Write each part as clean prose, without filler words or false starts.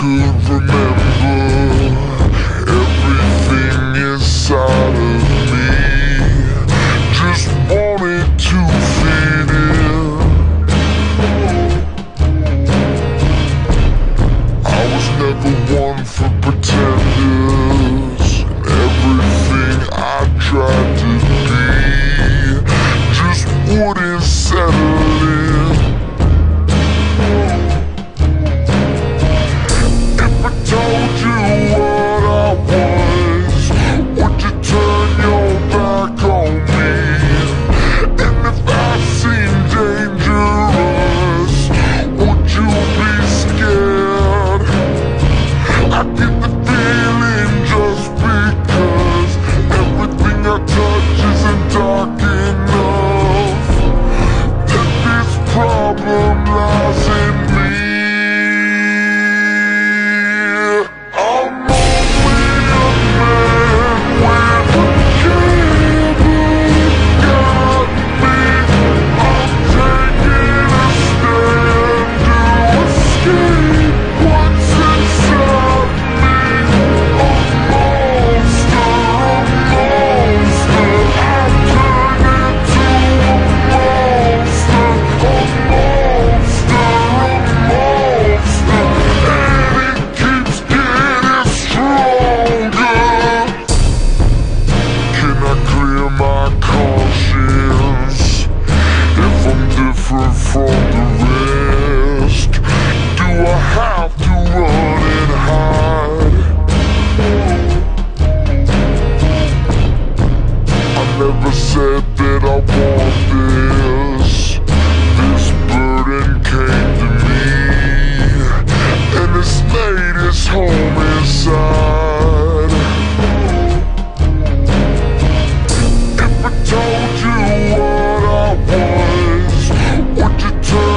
could remember everything inside of me. Just wanted to fit in. I was never one for pretenders. Everything I tried to be just wouldn't settle in. If I told you what I was, would you turn?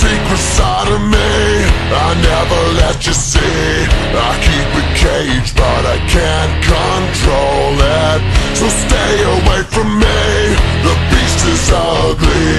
secret side of me I never let you see. I keep it caged, but I can't control it, so stay away from me. The beast is ugly,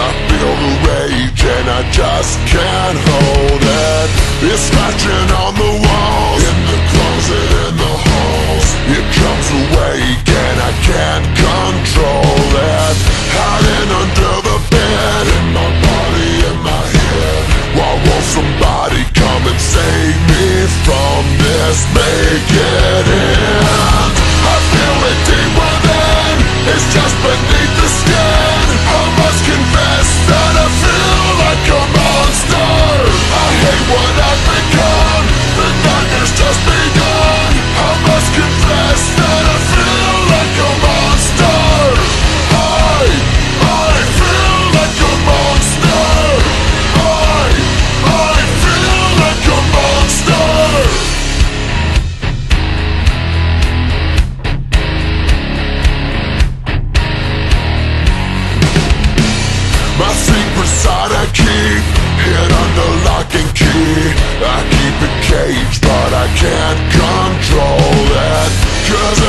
I feel the rage and I just can't hold it. It's scratching on the walls, in the closet, in the halls. It comes awake and I can't control it. Hiding under the bed, in my body, in my head. Why won't somebody come and save me from this? Make it end. I feel it deep within, it's just beneath the skin. I must confess that I feel like a monster. I hate what I've become, the nightmare's just begun. I must confess that I feel like a monster. I feel like a monster. I feel like a monster. My secret side I keep, hid under lock and key. I keep it caged, but I can't control it. Cause if I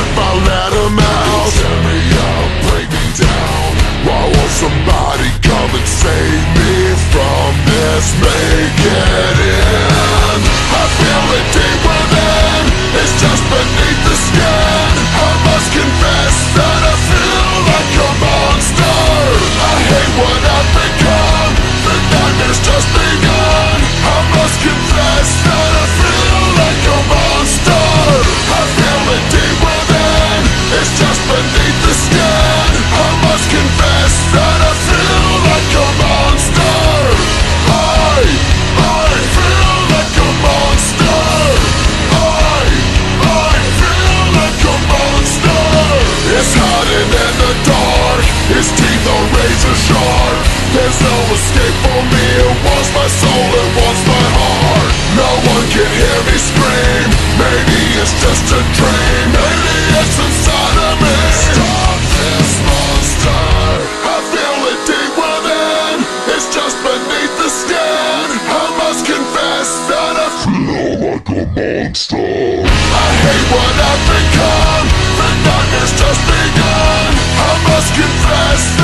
let him out, he'll tear me up, break me down. Why won't somebody come and save me from this? Make it end. I feel it deep within, it's just beneath the skin. I must confess that I feel like a monster. I hate what I've become, the nightmare's just begun. I must confess that I feel like a monster. I feel it deep within, it's just beneath the skin. I must confess that I feel like a monster. I feel like a monster. I feel like a monster. It's hiding in the dark, its teeth are razor sharp. There's no escape for me, it wants my soul, it wants my heart. No one can hear me scream, maybe it's just a dream. Maybe it's inside of me. Stop this monster. I feel it deep within, it's just beneath the skin. I must confess that I feel like a monster. I hate what I've become, the nightmare's just begun. I must confess that